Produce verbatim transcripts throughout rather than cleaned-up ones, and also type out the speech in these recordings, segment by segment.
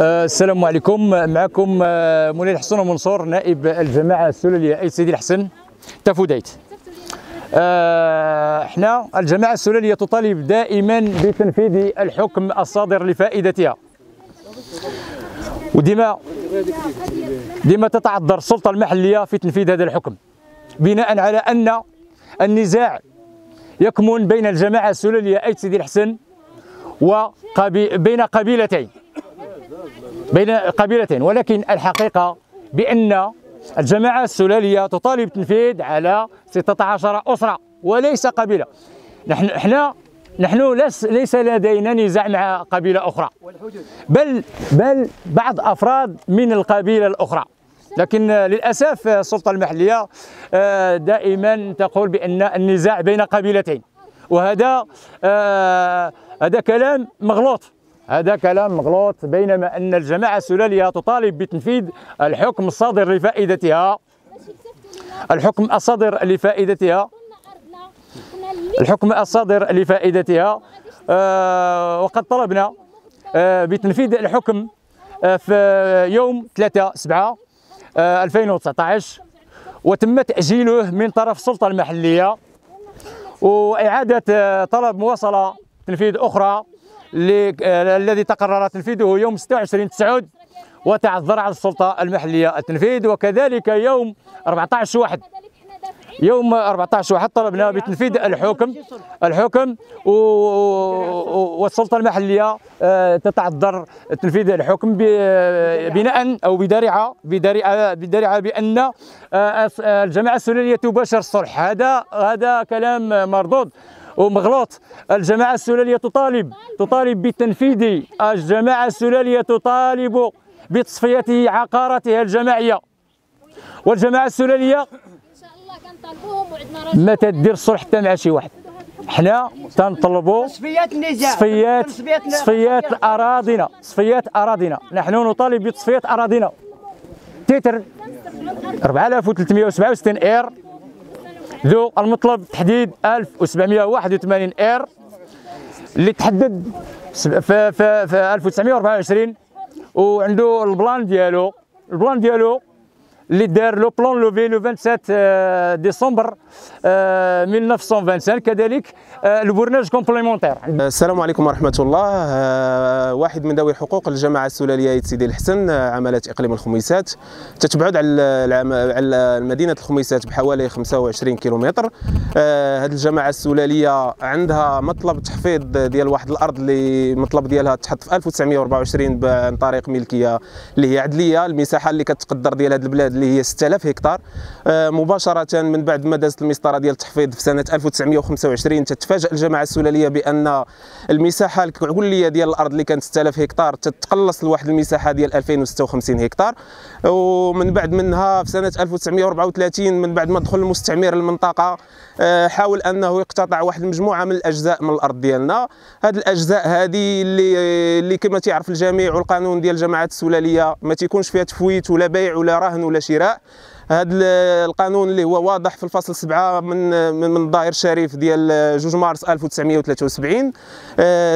السلام عليكم. معكم مولاي الحسن منصور نائب الجماعه السلاليه اي سيدي الحسن تفوديت. احنا الجماعه السلاليه تطالب دائما بتنفيذ الحكم الصادر لفائدتها، وديما ديما تتعذر السلطه المحليه في تنفيذ هذا الحكم، بناء على ان النزاع يكمن بين الجماعه السلاليه اي سيدي الحسن وبين قبيلتين بين قبيلتين ولكن الحقيقه بان الجماعه السلاليه تطالب تنفيذ على ستة عشر اسره وليس قبيله. نحن احنا نحن ليس لدينا نزاع مع قبيله اخرى، بل بل بعض افراد من القبيله الاخرى، لكن للاسف السلطه المحليه دائما تقول بان النزاع بين قبيلتين، وهذا هذا كلام مغلوط، هذا كلام مغلوط. بينما أن الجماعة السلالية تطالب بتنفيذ الحكم الصادر لفائدتها الحكم الصادر لفائدتها الحكم الصادر لفائدتها آه وقد طلبنا آه بتنفيذ الحكم آه في يوم ثلاثة سبعة ألفين وتسعطاش، وتم تأجيله من طرف السلطة المحلية وإعادة آه طلب مواصلة تنفيذ أخرى الذي تقرر تنفيذه يوم ستة وعشرين تسعود، وتعذر على السلطة المحلية التنفيذ. وكذلك يوم أربعطاش واحد يوم أربعطاش واحد طلبنا بتنفيذ الحكم الحكم والسلطة المحلية تتعذر تنفيذ الحكم بناء أو بدرعة بدرعة بدرعة بأن الجماعة السلالية تباشر الصلح. هذا هذا كلام مردود ومغلوط. الجماعة السلالية تطالب تطالب بالتنفيذ، الجماعة السلالية تطالب بتصفية عقارتها الجماعية، والجماعة السلالية ما تدير الصلح حتى مع شي واحد. حنا تنطلبوا تصفيات النزاع، تصفيات تصفيات أراضينا، تصفيات أراضينا، نحن نطالب بتصفية أراضينا. تيتر أربعة آلاف وثلاثمائة وسبعة وستين إير ذو المطلب تحديد ألف وسبعمائة وواحد وثمانين إير اللي تحدد في, في, في ألف وتسعمائة وأربعة وعشرين، وعنده البلان ديالو البلان ديالو اللي دار لو بلان لوفي لو سبعة وعشرين ديسمبر ألف وتسعمائة وخمسة وعشرين، كذلك البرنامج كومبليمونتير. السلام عليكم ورحمه الله. واحد من ذوي حقوق الجماعه السلاليه سيدي الحسن عماله اقليم الخميسات، تتبعد على مدينه الخميسات بحوالي خمسة وعشرين كيلومتر. هذه الجماعه السلاليه عندها مطلب تحفيظ ديال واحد الارض اللي مطلب ديالها تحط في ألف وتسعمائة وأربعة وعشرين عن طريق ملكيه اللي هي عدليه. المساحه اللي كتقدر ديال هذه البلاد اللي هي ستة آلاف هكتار. مباشره من بعد ما دازت المسطره ديال التحفيظ في سنه ألف وتسعمائة وخمسة وعشرين، تتفاجأ الجماعه السلاليه بان المساحه الكليه ديال الارض اللي كانت ستة آلاف هكتار تتقلص لواحد المساحه ديال ألفين وستة وخمسين هكتار. ومن بعد منها في سنه ألف وتسعمائة وأربعة وثلاثين، من بعد ما دخل المستعمر المنطقه حاول انه يقتطع واحد المجموعه من الاجزاء من الارض ديالنا. هذه الاجزاء هذه اللي اللي كما تيعرف الجميع والقانون ديال الجماعات السلاليه ما تيكونش فيها تفويت ولا بيع ولا رهن ولا شراء. هذا القانون اللي هو واضح في الفصل سبعة من من الظاهر الشريف ديال جوج مارس ألف وتسعمائة وثلاثة وسبعين،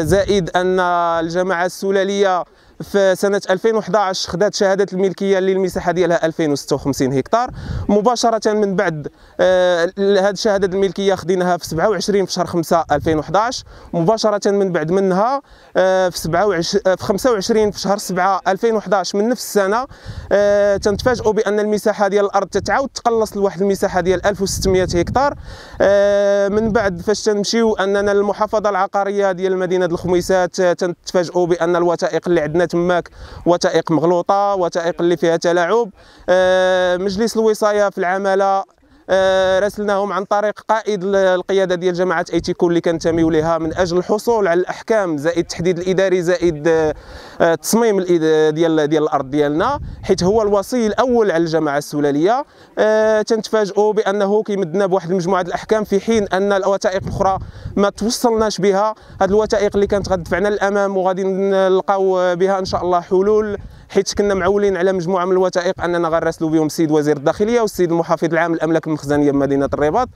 زائد ان الجماعه السلاليه في سنه ألفين وأحد عشر خدات شهاده الملكيه اللي المساحه ديالها ألفين وستة وخمسين هكتار. مباشره من بعد هذه الشهاده الملكيه خديناها في سبعة وعشرين في شهر خمسة ألفين وأحد عشر، مباشره من بعد منها في خمسة وعشرين في شهر سبعة ألفين وأحد عشر من نفس السنه تنتفاجئوا بان المساحه ديال الارض تتعاود تقلص لواحد المساحه ديال ألف وستمائة هكتار. من بعد فاش تنمشيو اننا المحافظه العقاريه ديال مدينه الخميسات، تنتفاجئوا بان الوثائق اللي عندنا تماك وثائق مغلوطه، وثائق اللي فيها تلاعب. مجلس الوصايه في العماله راسلناهم عن طريق قائد القياده ديال جماعه ايتيكو اللي كنتميو ليها من اجل الحصول على الاحكام زائد التحديد الاداري زائد التصميم ديال ديال الارض ديالنا، حيت هو الوصي الاول على الجماعه السلاليه. تنتفاجئوا بانه كيمدنا بواحد المجموعه ديال الاحكام، في حين ان الوثائق الاخرى ما توصلناش بها. هذه الوثائق اللي كانت غتدفعنا للامام وغادي نلقاو بها ان شاء الله حلول حيت كنا معولين على مجموعه من الوثائق اننا غنراسلوا بهم السيد وزير الداخليه والسيد المحافظ العام للاملاك المخزنيه بمدينه الرباط.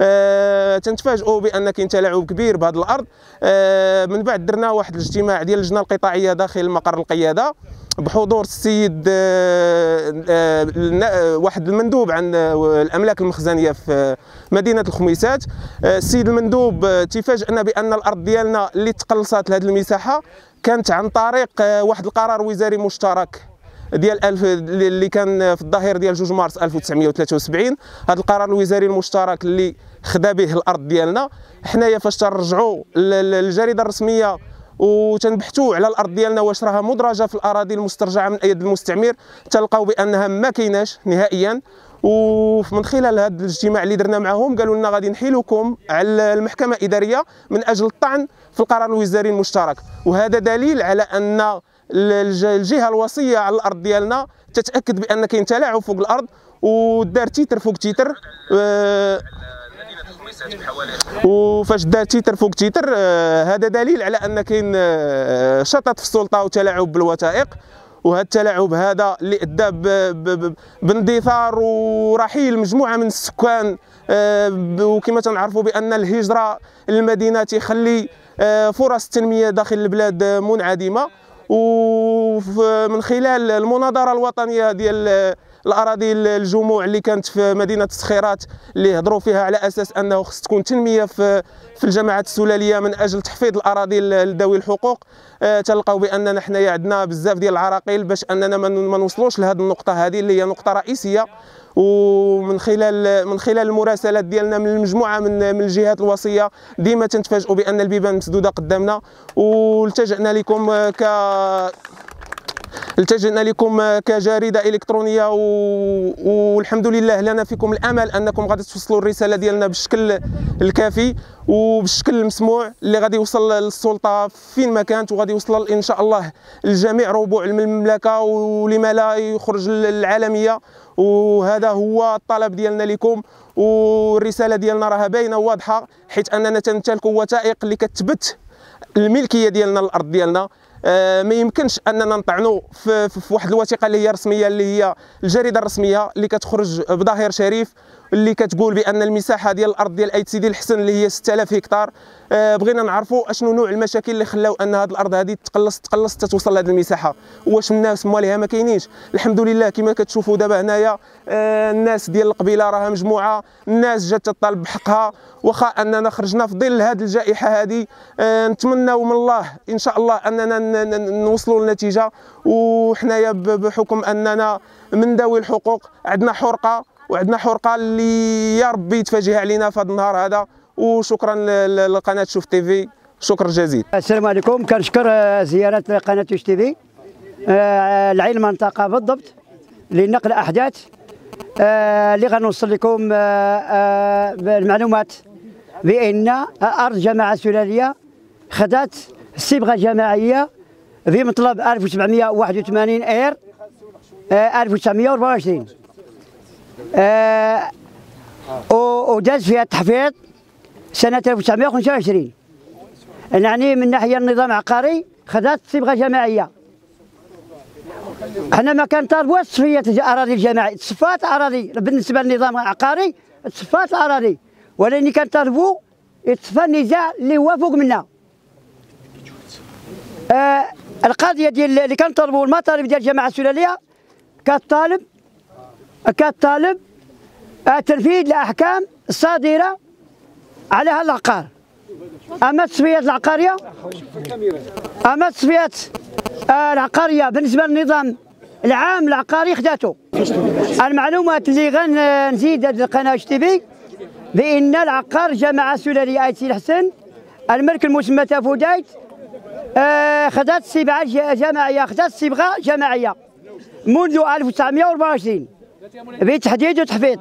أه تنتفاجئوا بان كاين تلاعب كبير بهذه الارض. أه من بعد درنا واحد الاجتماع ديال اللجنه القطاعيه داخل مقر القياده بحضور السيد واحد المندوب عن الاملاك المخزنيه في مدينه الخميسات. السيد المندوب تفاجئنا بان الارض ديالنا اللي تقلصات لهذه المساحه كانت عن طريق واحد القرار وزاري مشترك ديال ألف اللي كان في الظهير ديال جوج مارس ألف وتسعمائة وثلاثة وسبعين. هذا القرار الوزاري المشترك اللي خدا به الارض ديالنا حنايا فاش ترجعوا للجريده الرسميه وتنبحثوا على الارض ديالنا واش راها مدرجه في الاراضي المسترجعه من ايد المستعمر، تلقاو بانها ما كايناش نهائيا. ومن خلال هذا الاجتماع اللي درنا معهم قالوا لنا غادي نحيلوكم على المحكمه الاداريه من اجل الطعن في القرار الوزاري المشترك، وهذا دليل على ان الجهه الوصيه على الارض ديالنا تتاكد بان كاين تلاعب فوق الارض ودار تيتر فوق تيتر. أه وفاش دار تيتر فوق تيتر آه هذا دليل على ان كاين آه شطط في السلطه وتلاعب بالوثائق، وهذا التلاعب هذا اللي ادى باندثار ورحيل مجموعه من السكان. آه وكما تنعرفوا بان الهجره للمدينه تخلي آه فرص التنميه داخل البلاد منعدمه. ومن خلال المناظره الوطنيه ديال الاراضي الجموع اللي كانت في مدينه الصخيرات اللي هضروا فيها على اساس انه خص تكون تنميه في في الجماعات السلاليه من اجل تحفيظ الاراضي لذوي الحقوق، أه تلقاو باننا حنايا عندنا بزاف ديال العراقيل باش اننا ما نوصلوش لهذه النقطه هذه اللي هي نقطه رئيسيه. ومن خلال من خلال المراسلات ديالنا من المجموعه من من الجهات الوصيه ديما تنتفاجئوا بان البيبان مسدوده قدامنا، والتجئنا لكم ك التجئنا لكم كجريده الكترونيه و... والحمد لله لنا فيكم الامل انكم غادي توصلوا الرساله ديالنا بالشكل الكافي وبالشكل المسموع اللي غادي يوصل للسلطه فين ما كانت، وغادي يوصل ان شاء الله لجميع ربوع المملكه ولما لا يخرج للعالميه. وهذا هو الطلب ديالنا لكم، والرساله ديالنا راها باينه وواضحه حيت اننا تمتلكوا وثائق اللي كتثبت الملكيه ديالنا الارض ديالنا. آه ما يمكنش اننا نطعنوا في, في واحد الوثيقه اللي هي رسميه اللي هي الجريده الرسميه اللي كتخرج بظهير شريف اللي كتقول بان المساحه ديال الارض ديال ايت سيدي الحسن اللي هي ستة آلاف هكتار. آه بغينا نعرفوا اشنو نوع المشاكل اللي خلاو ان هذه الارض هذه تقلص تقلص توصل لهذه المساحه، واش الناس مواليها ما كاينينش. الحمد لله كما كتشوفوا دابا هنايا آه الناس ديال القبيله راها مجموعه، الناس جات تطالب بحقها واخا اننا خرجنا في ظل هذه الجائحه هذه. آه نتمناو من الله ان شاء الله اننا نوصلوا لنتيجه، وحنايا بحكم اننا من ذوي الحقوق عندنا حرقه وعندنا حرقه اللي يا ربي يتفاجئ علينا في هذا النهار هذا. وشكرا لقناه شوف تي في، شكرا جزيلا. السلام عليكم، كنشكر زياره قناه شوف تي في لعين المنطقه بالضبط لنقل احداث اللي غنوصل لكم المعلومات بان ارض جماعه سلاليه خدات صبغه جماعيه بمطلب ألف وسبعمائة وواحد وثمانين اير ألف وتسعمائة وأربعة وعشرين وداز فيها التحفيظ سنه ألف وتسعمائة وخمسة وعشرين. يعني من ناحيه النظام العقاري خدات صبغه جماعيه. حنا ما كنطالبوا تصفيه الاراضي الجماعيه، تصفات الاراضي بالنسبه للنظام العقاري تصفات الاراضي، ولكن كنطالبوا يتصفى النزاع اللي هو فوق منا. آه القضيه ديال اللي كنطالبوا المطالب ديال الجماعه السلاليه كطالب كطالب تنفيذ الاحكام الصادره على هذا العقار. اما التصفيات العقاريه اما التصفيات العقاريه بالنسبه للنظام العام العقاري خداته. المعلومات اللي غنزيد هذه القناه تي في بان العقار جماعه سلاليه ايت سيدي الحسن الملك المسمى تافودايت خدات صبغه جماعيه خدات صبغه جماعيه منذ ألف وتسعمائة وأربعة وعشرين بتحديد وتحفيظ.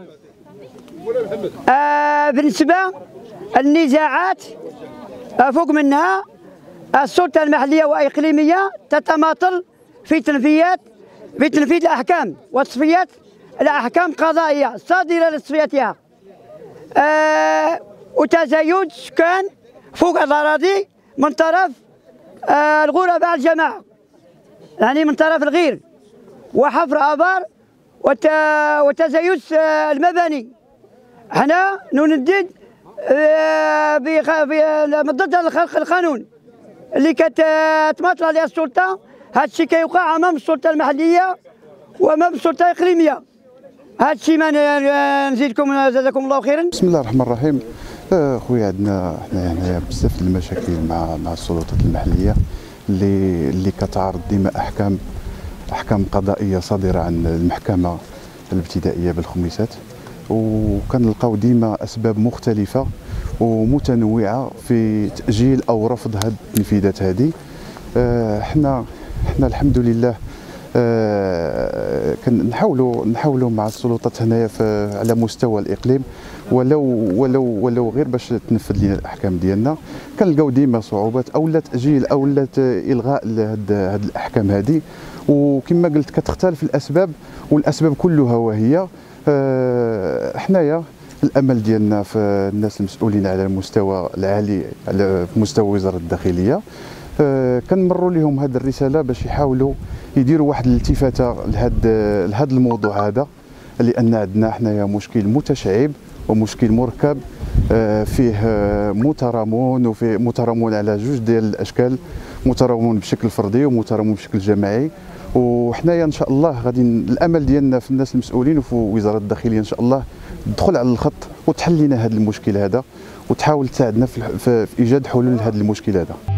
آه بالنسبه للنزاعات آه فوق منها السلطه المحليه والاقليميه تتماطل في تنفيذ في تنفيذ الاحكام وتصفيات الاحكام القضائيه الصادره لتصفيتها. آه وتزايد سكان فوق الاراضي من طرف آه الغرباء الجماعه، يعني من طرف الغير وحفر آبار وتزايد المباني. احنا نندد ضد القانون اللي كتماطل عليه السلطه. هذا الشيء كيوقع امام السلطه المحليه وامام السلطه الاقليميه. هذا الشيء ما نزيدكم جزاكم الله خيرا. بسم الله الرحمن الرحيم. خويا عندنا حنا هنايا بزاف المشاكل مع مع السلطات المحليه اللي اللي كتعارض ديما احكام احكام قضائيه صادره عن المحكمه الابتدائيه بالخميسات، وكنلقاو ديما اسباب مختلفه ومتنوعه في تاجيل او رفض هاد التنفيذات هذه. حنا حنا الحمد لله كنحاولوا نحاولوا مع السلطات هنايا على مستوى الاقليم، ولو ولو ولو غير باش تنفذ لينا الاحكام ديالنا. كنلقاو ديما صعوبات اولا تاجيل اولا الغاء لهاد هاد الاحكام هذه، وكما قلت كتختلف الاسباب والاسباب كلها وهي حنايا الامل ديالنا في الناس المسؤولين على المستوى العالي على مستوى وزاره الداخليه. كنمروا لهم هذه الرساله باش يحاولوا يديروا واحد الالتفاته لهذا لهذا الموضوع هذا، لان عندنا حنايا مشكل متشعب ومشكل مركب فيه مترامون وفيه مترامون على جوج ديال الاشكال، مترامون بشكل فردي ومترامون بشكل جماعي. وحنايا ان شاء الله غادي الامل ديالنا في الناس المسؤولين وفي وزاره الداخليه ان شاء الله تدخل على الخط وتحل لنا هذا المشكل هذا وتحاول تساعدنا في, في ايجاد حلول لهذا المشكل هذا.